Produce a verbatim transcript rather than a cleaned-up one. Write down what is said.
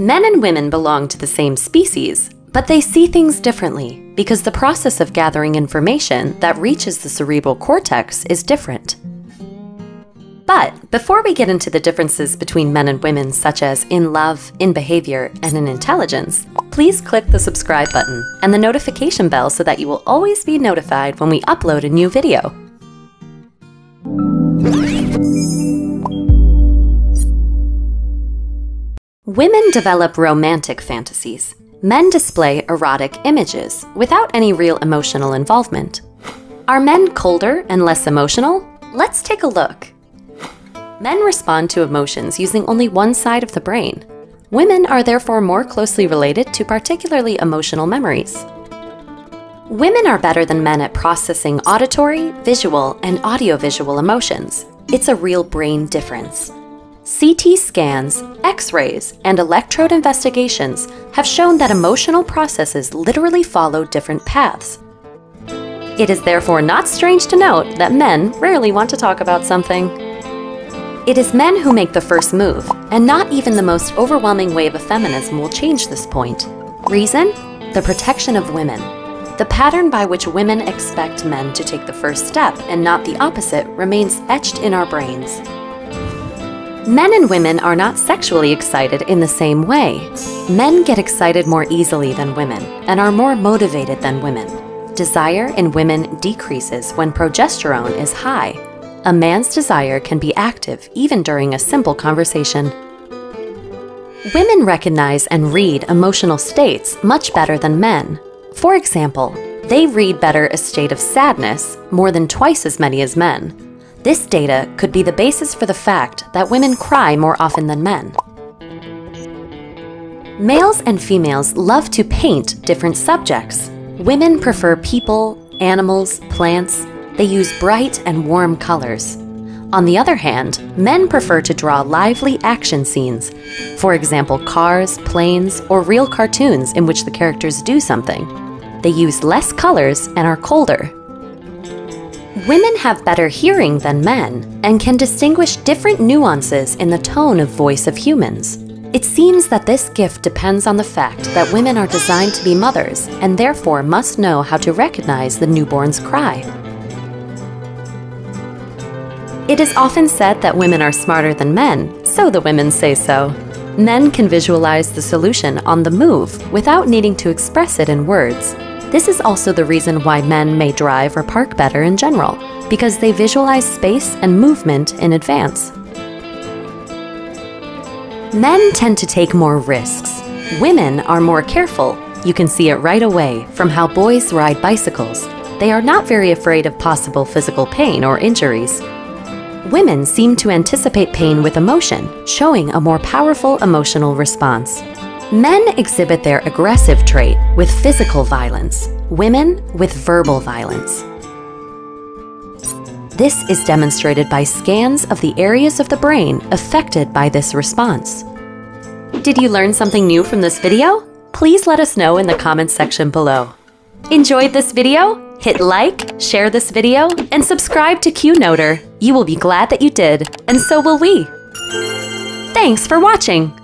Men and women belong to the same species, but they see things differently because the process of gathering information that reaches the cerebral cortex is different. But before we get into the differences between men and women, such as in love, in behavior, and in intelligence, please click the subscribe button and the notification bell so that you will always be notified when we upload a new video. Women develop romantic fantasies. Men display erotic images without any real emotional involvement. Are men colder and less emotional? Let's take a look. Men respond to emotions using only one side of the brain. Women are therefore more closely related to particularly emotional memories. Women are better than men at processing auditory, visual, and audiovisual emotions. It's a real brain difference. C T scans, X-rays, and electrode investigations have shown that emotional processes literally follow different paths. It is therefore not strange to note that men rarely want to talk about something. It is men who make the first move, and not even the most overwhelming wave of feminism will change this point. Reason? The protection of women. The pattern by which women expect men to take the first step and not the opposite remains etched in our brains. Men and women are not sexually excited in the same way. Men get excited more easily than women and are more motivated than women. Desire in women decreases when progesterone is high. A man's desire can be active even during a simple conversation. Women recognize and read emotional states much better than men. For example, they read better a state of sadness more than twice as many as men. This data could be the basis for the fact that women cry more often than men. Males and females love to paint different subjects. Women prefer people, animals, plants. They use bright and warm colors. On the other hand, men prefer to draw lively action scenes, for example, cars, planes, or real cartoons in which the characters do something. They use less colors and are colder. Women have better hearing than men and can distinguish different nuances in the tone of voice of humans. It seems that this gift depends on the fact that women are designed to be mothers and therefore must know how to recognize the newborn's cry. It is often said that women are smarter than men, so the women say so. Men can visualize the solution on the move without needing to express it in words. This is also the reason why men may drive or park better in general, because they visualize space and movement in advance. Men tend to take more risks. Women are more careful. You can see it right away from how boys ride bicycles. They are not very afraid of possible physical pain or injuries. Women seem to anticipate pain with emotion, showing a more powerful emotional response. Men exhibit their aggressive trait with physical violence, women with verbal violence. This is demonstrated by scans of the areas of the brain affected by this response. Did you learn something new from this video? Please let us know in the comments section below. Enjoyed this video? Hit like, share this video, and subscribe to Qnoter. You will be glad that you did, and so will we. Thanks for watching.